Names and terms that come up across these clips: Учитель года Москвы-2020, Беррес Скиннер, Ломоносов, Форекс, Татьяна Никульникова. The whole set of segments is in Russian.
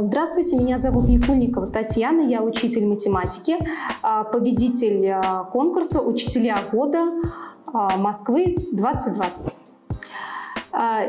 Здравствуйте, меня зовут Никульникова Татьяна, я учитель математики, победитель конкурса «Учителя года Москвы-2020».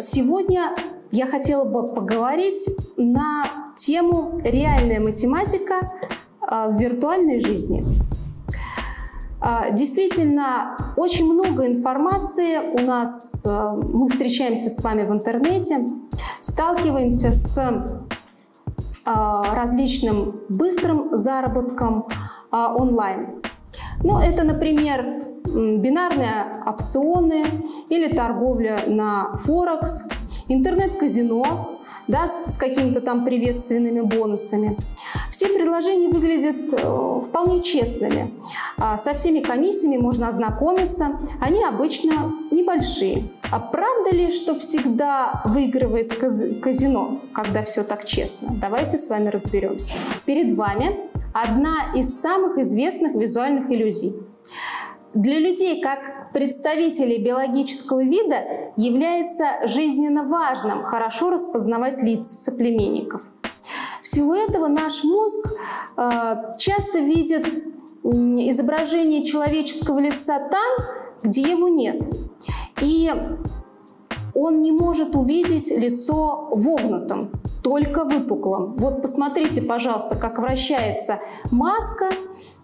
Сегодня я хотела бы поговорить на тему «Реальная математика в виртуальной жизни». Действительно, очень много информации у нас, мы встречаемся с вами в интернете, сталкиваемся с различным быстрым заработком онлайн. Ну, это, например, бинарные опционы или торговля на Форекс, интернет-казино, да, с какими-то там приветственными бонусами. Все предложения выглядят вполне честными. Со всеми комиссиями можно ознакомиться. Они обычно небольшие. А правда ли, что всегда выигрывает казино, когда все так честно? Давайте с вами разберемся. Перед вами одна из самых известных визуальных иллюзий. Для людей, как представителей биологического вида, является жизненно важным хорошо распознавать лица соплеменников. В силу этого наш мозг часто видит изображение человеческого лица там, где его нет. И он не может увидеть лицо вогнутым, только выпуклым. Вот посмотрите, пожалуйста, как вращается маска,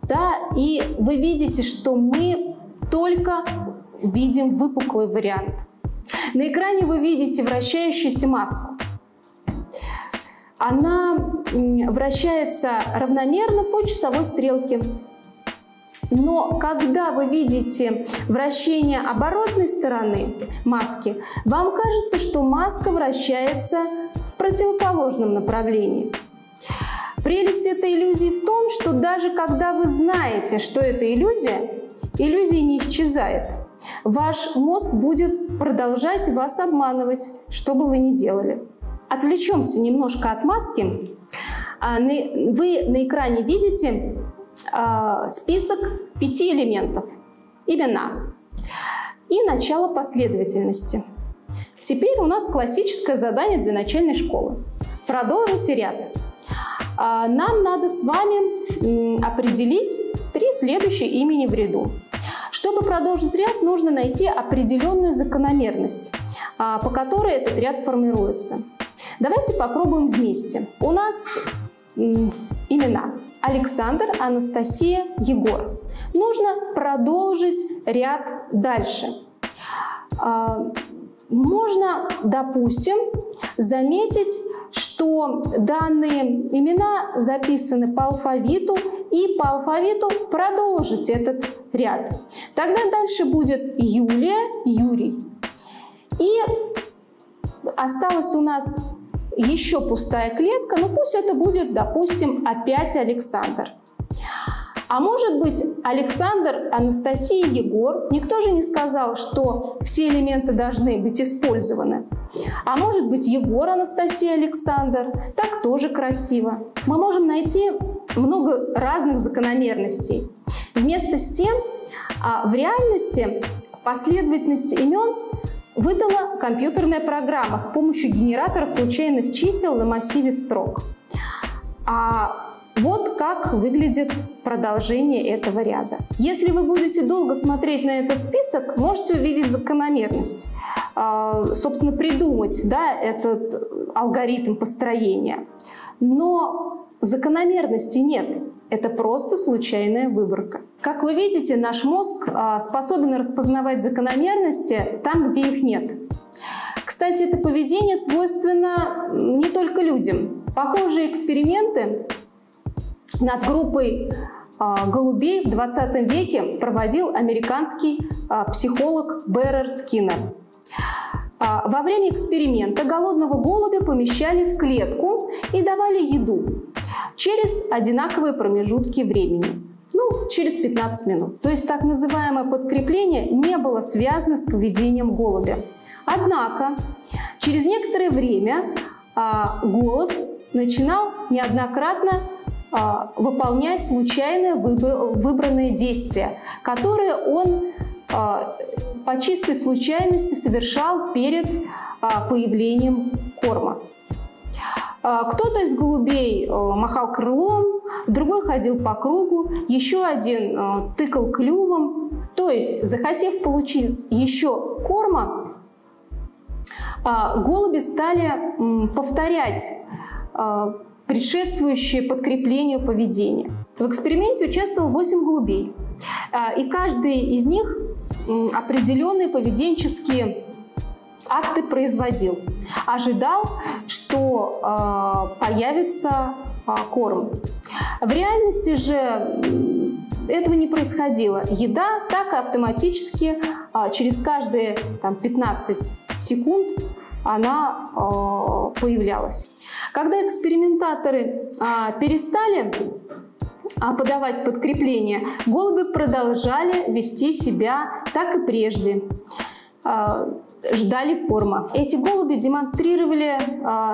да, и вы видите, что мы только видим выпуклый вариант. На экране вы видите вращающуюся маску. Она вращается равномерно по часовой стрелке. Но когда вы видите вращение оборотной стороны маски, вам кажется, что маска вращается в противоположном направлении. Прелесть этой иллюзии в том, что даже когда вы знаете, что это иллюзия, иллюзия не исчезает. Ваш мозг будет продолжать вас обманывать, что бы вы ни делали. Отвлечемся немножко от маски. Вы на экране видите список 5 элементов, имена и начало последовательности. Теперь у нас классическое задание для начальной школы. Продолжите ряд. Нам надо с вами определить 3 следующие имени в ряду. Чтобы продолжить ряд, нужно найти определенную закономерность, по которой этот ряд формируется. Давайте попробуем вместе. У нас имена Александр, Анастасия, Егор. Нужно продолжить ряд дальше. Можно, допустим, заметить, что данные имена записаны по алфавиту, и по алфавиту продолжить этот ряд. Тогда дальше будет Юлия, Юрий. И осталось у нас еще пустая клетка, но пусть это будет, допустим, опять Александр. А может быть, Александр, Анастасия, Егор. Никто же не сказал, что все элементы должны быть использованы. А может быть, Егор, Анастасия, Александр. Так тоже красиво. Мы можем найти много разных закономерностей. Вместе с тем, в реальности последовательность имен выдала компьютерная программа с помощью генератора случайных чисел на массиве строк. Вот как выглядит продолжение этого ряда. Если вы будете долго смотреть на этот список, можете увидеть закономерность, собственно, придумать, да, этот алгоритм построения. Но закономерности нет. Это просто случайная выборка. Как вы видите, наш мозг способен распознавать закономерности там, где их нет. Кстати, это поведение свойственно не только людям. Похожие эксперименты над группой голубей в 20 веке проводил американский психолог Беррес Скиннер. Во время эксперимента голодного голубя помещали в клетку и давали еду через одинаковые промежутки времени, ну, через 15 минут. То есть так называемое подкрепление не было связано с поведением голубя. Однако через некоторое время голубь начинал неоднократно выполнять случайно выбранные действия, которые он по чистой случайности совершал перед появлением корма. Кто-то из голубей махал крылом, другой ходил по кругу, еще один тыкал клювом. То есть, захотев получить еще корма, голуби стали повторять предшествующее подкреплению поведения. В эксперименте участвовало 8 голубей, и каждый из них определенные поведенческие акты производил. Ожидал, что появится корм. В реальности же этого не происходило. Еда так и автоматически через каждые 15 секунд она появлялась. Когда экспериментаторы перестали подавать подкрепление, голуби продолжали вести себя так и прежде. Ждали корма. Эти голуби демонстрировали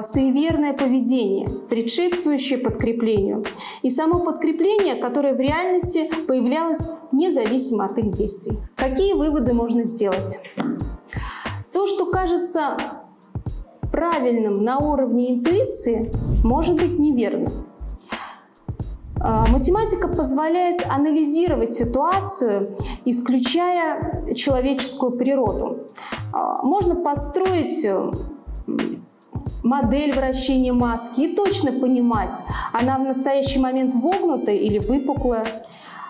суеверное поведение, предшествующее подкреплению. И само подкрепление, которое в реальности появлялось независимо от их действий. Какие выводы можно сделать? То, что кажется правильным на уровне интуиции, может быть неверным. Математика позволяет анализировать ситуацию, исключая человеческую природу. Можно построить модель вращения маски и точно понимать, она в настоящий момент вогнутая или выпуклая.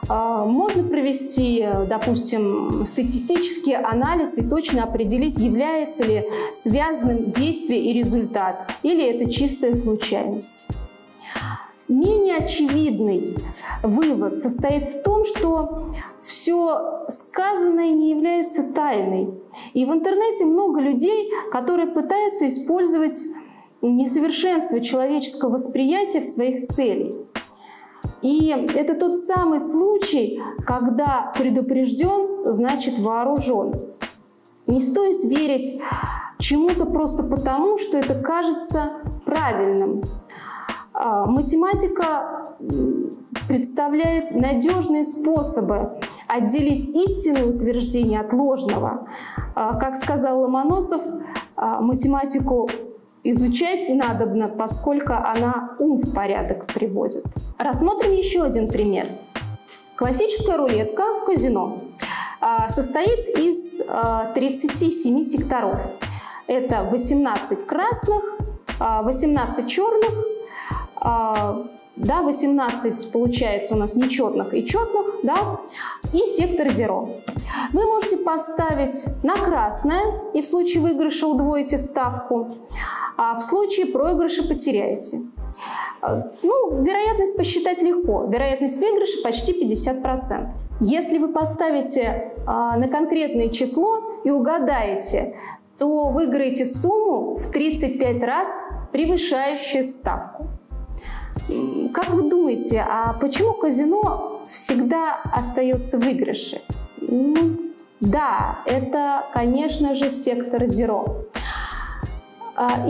Можно провести, допустим, статистический анализ и точно определить, является ли связанным действие и результат, или это чистая случайность. Менее очевидный вывод состоит в том, что все сказанное не является тайной. И в интернете много людей, которые пытаются использовать несовершенство человеческого восприятия в своих целях. И это тот самый случай, когда предупрежден, значит вооружен. Не стоит верить чему-то просто потому, что это кажется правильным. Математика представляет надежные способы отделить истинное утверждение от ложного. Как сказал Ломоносов, математику изучать надобно, поскольку она ум в порядок приводит. Рассмотрим еще один пример. Классическая рулетка в казино состоит из 37 секторов. Это 18 красных, 18 черных, 18 получается у нас нечетных и четных, и сектор 0. Вы можете поставить на красное, и в случае выигрыша удвоите ставку, а в случае проигрыша потеряете. Ну, вероятность посчитать легко, вероятность выигрыша почти 50%. Если вы поставите на конкретное число и угадаете, то выиграете сумму в 35 раз, превышающую ставку. Как вы думаете, а почему казино всегда остается в выигрыше? Да, это, конечно же, сектор 0.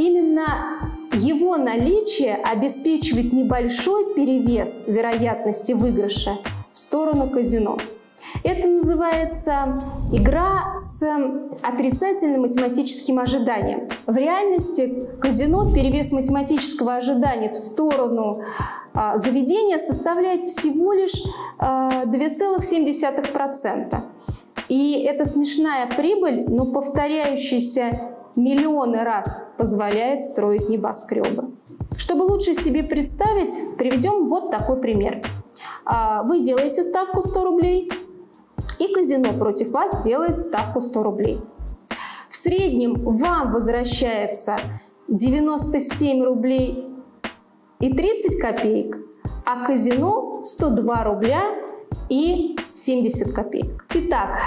Именно его наличие обеспечивает небольшой перевес вероятности выигрыша в сторону казино. Это называется игра с отрицательным математическим ожиданием. В реальности казино перевес математического ожидания в сторону заведения составляет всего лишь 2,7%. И эта смешная прибыль, но повторяющаяся миллионы раз, позволяет строить небоскребы. Чтобы лучше себе представить, приведем вот такой пример. Вы делаете ставку 100 рублей, и казино против вас делает ставку 100 рублей. В среднем вам возвращается 97 рублей и 30 копеек, а казино 102 рубля и 70 копеек. Итак,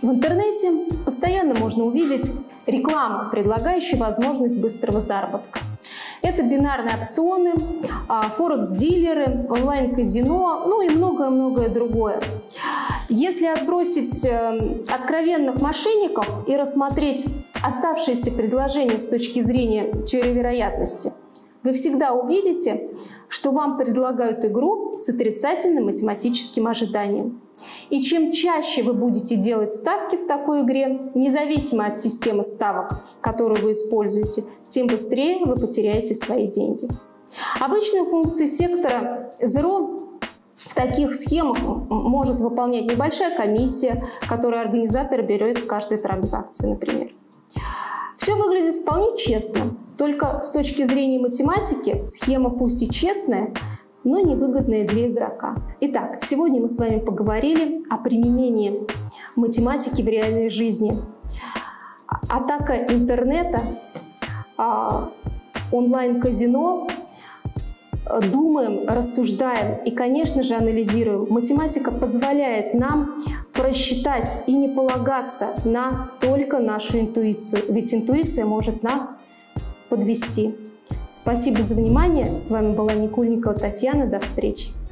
в интернете постоянно можно увидеть рекламу, предлагающую возможность быстрого заработка. Это бинарные опционы, форекс-дилеры, онлайн-казино, ну и многое-многое другое. Если отбросить откровенных мошенников и рассмотреть оставшиеся предложения с точки зрения теории вероятности, вы всегда увидите, что вам предлагают игру с отрицательным математическим ожиданием. И чем чаще вы будете делать ставки в такой игре, независимо от системы ставок, которую вы используете, тем быстрее вы потеряете свои деньги. Обычную функцию сектора «Зеро» в таких схемах может выполнять небольшая комиссия, которую организатор берет с каждой транзакции, например. Все выглядит вполне честно, только с точки зрения математики схема пусть и честная, но невыгодная для игрока. Итак, сегодня мы с вами поговорили о применении математики в реальной жизни. Атака интернета, онлайн-казино. Думаем, рассуждаем и, конечно же, анализируем. Математика позволяет нам просчитать и не полагаться на только нашу интуицию, ведь интуиция может нас подвести. Спасибо за внимание. С вами была Никульникова Татьяна. До встречи.